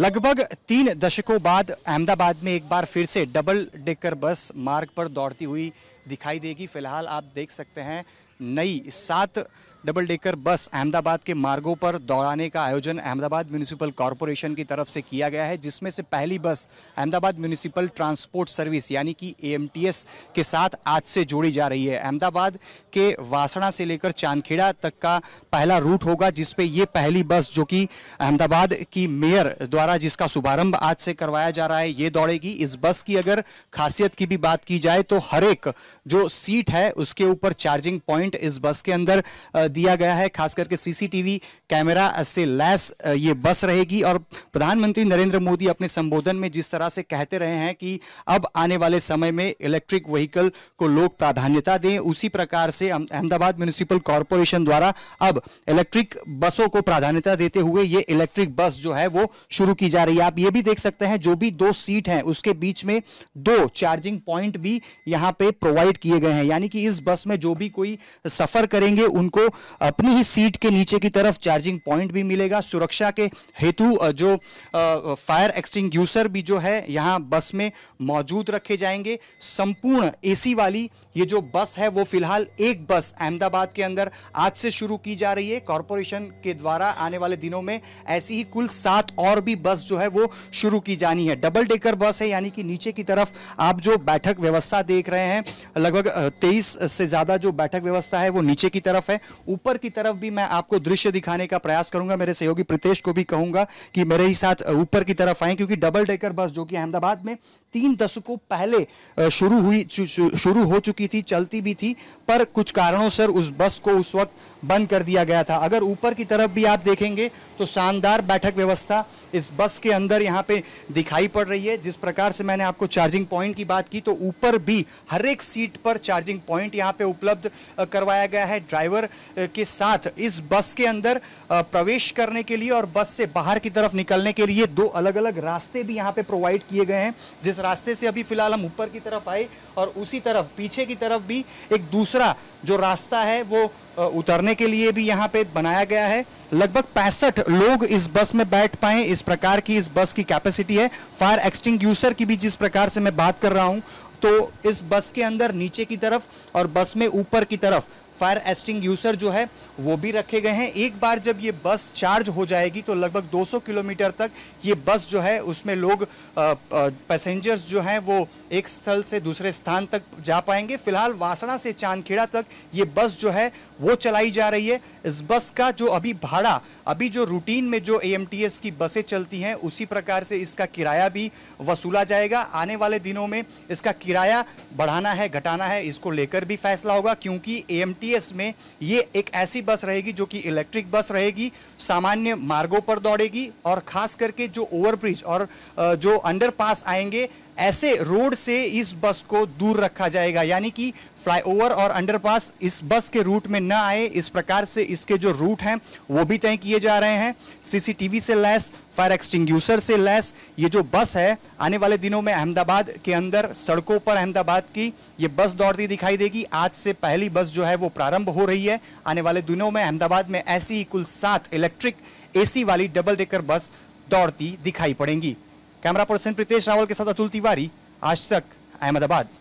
लगभग 3 दशकों बाद अहमदाबाद में एक बार फिर से डबल डेकर बस मार्ग पर दौड़ती हुई दिखाई देगी। फिलहाल आप देख सकते हैं नई 7 डबल डेकर बस अहमदाबाद के मार्गों पर दौड़ाने का आयोजन अहमदाबाद म्यूनिसिपल कॉरपोरेशन की तरफ से किया गया है, जिसमें से पहली बस अहमदाबाद म्यूनिसिपल ट्रांसपोर्ट सर्विस यानी कि AMTS के साथ आज से जोड़ी जा रही है। अहमदाबाद के वासणा से लेकर चांदखेड़ा तक का पहला रूट होगा, जिसपे ये पहली बस जो कि अहमदाबाद की मेयर द्वारा जिसका शुभारंभ आज से करवाया जा रहा है ये दौड़ेगी। इस बस की अगर खासियत की भी बात की जाए तो हर एक जो सीट है उसके ऊपर चार्जिंग पॉइंट इस बस के अंदर दिया गया है। खास करके CCTV कैमरा से लैस ये बस रहेगी और प्रधानमंत्री नरेंद्र मोदी अपने संबोधन में जिस तरह से कहते रहे हैं कि अब आने वाले समय में इलेक्ट्रिक व्हीकल को लोग प्राधान्यता दें, उसी प्रकार से अहमदाबाद म्युनिसिपल कॉरपोरेशन द्वारा अब इलेक्ट्रिक बसों को प्राधान्यता देते हुए ये इलेक्ट्रिक बस जो है वो शुरू की जा रही है। आप ये भी देख सकते हैं जो भी 2 सीट है उसके बीच में 2 चार्जिंग पॉइंट भी यहाँ पे प्रोवाइड किए गए हैं, यानी कि इस बस में जो भी कोई सफर करेंगे उनको अपनी ही सीट के नीचे की तरफ चार्जिंग पॉइंट भी मिलेगा। सुरक्षा के हेतु जो फायर एक्सटिंग्यूशर भी जो है यहाँ बस में मौजूद रखे जाएंगे। संपूर्ण AC वाली ये जो बस है वो फिलहाल एक बस अहमदाबाद के अंदर आज से शुरू की जा रही है। कॉरपोरेशन के द्वारा आने वाले दिनों में ऐसी ही कुल 7 और भी बस जो है वो शुरू की जानी है। डबल डेकर बस है, यानी कि नीचे की तरफ आप जो बैठक व्यवस्था देख रहे हैं लगभग 23 से ज़्यादा जो बैठक व्यवस्था है वो नीचे की तरफ है। ऊपर की तरफ भी मैं आपको दृश्य दिखाने का प्रयास करूंगा। मेरे सहयोगी प्रितेश को भी कहूंगा कि मेरे ही साथ ऊपर की तरफ आएं, क्योंकि डबल डेकर बस जो कि अहमदाबाद में 3 दशकों पहले शुरू हो चुकी थी, चलती भी थी, पर कुछ कारणों से उस बस को उस वक्त बंद कर दिया गया था। अगर ऊपर की तरफ भी आप देखेंगे तो शानदार बैठक व्यवस्था इस बस के अंदर यहाँ पे दिखाई पड़ रही है। जिस प्रकार से मैंने आपको चार्जिंग पॉइंट की बात की तो ऊपर भी हर एक सीट पर चार्जिंग पॉइंट यहाँ पे उपलब्ध करवाया गया है। ड्राइवर के साथ इस बस के अंदर प्रवेश करने के लिए और बस से बाहर की तरफ निकलने के लिए 2 अलग अलग रास्ते भी यहाँ पे प्रोवाइड किए गए हैं। जिस रास्ते से अभी फिलहाल हम ऊपर की तरफ आए और उसी तरफ पीछे की तरफ भी एक दूसरा जो रास्ता है वो उतरने के लिए भी यहाँ पे बनाया गया है। लगभग 65 लोग इस बस में बैठ पाएं, इस प्रकार की इस बस की कैपेसिटी है। फायर एक्सटिंग्यूशर की भी जिस प्रकार से मैं बात कर रहा हूँ तो इस बस के अंदर नीचे की तरफ और बस में ऊपर की तरफ फायर एक्सटिंग्यूशर जो है वो भी रखे गए हैं। एक बार जब ये बस चार्ज हो जाएगी तो लगभग 200 किलोमीटर तक ये बस जो है उसमें लोग पैसेंजर्स जो हैं वो एक स्थल से दूसरे स्थान तक जा पाएंगे। फिलहाल वासणा से चांदखेड़ा तक ये बस जो है वो चलाई जा रही है। इस बस का जो अभी भाड़ा, अभी जो रूटीन में जो AMTS की बसें चलती हैं उसी प्रकार से इसका किराया भी वसूला जाएगा। आने वाले दिनों में इसका किराया बढ़ाना है घटाना है इसको लेकर भी फैसला होगा, क्योंकि AMTS में ये एक ऐसी बस रहेगी जो कि इलेक्ट्रिक बस रहेगी, सामान्य मार्गों पर दौड़ेगी और खास करके जो ओवरब्रिज और जो अंडरपास आएंगे ऐसे रोड से इस बस को दूर रखा जाएगा, यानी कि फ्लाईओवर और अंडरपास इस बस के रूट में न आए इस प्रकार से इसके जो रूट हैं वो भी तय किए जा रहे हैं। CCTV से लैस, फायर एक्सटिंग्यूशर से लैस ये जो बस है आने वाले दिनों में अहमदाबाद के अंदर सड़कों पर अहमदाबाद की ये बस दौड़ती दिखाई देगी। आज से पहली बस जो है वो प्रारंभ हो रही है। आने वाले दिनों में अहमदाबाद में ऐसी ही कुल 7 इलेक्ट्रिक AC वाली डबल डेकर बस दौड़ती दिखाई पड़ेंगी। कैमरा पर्सन प्रितेश रावल के साथ अतुल तिवारी, आज तक, अहमदाबाद।